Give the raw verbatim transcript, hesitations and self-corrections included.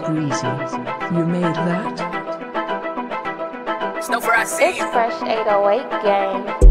that greasy. You made that? It's Fresh eight oh eight Gang.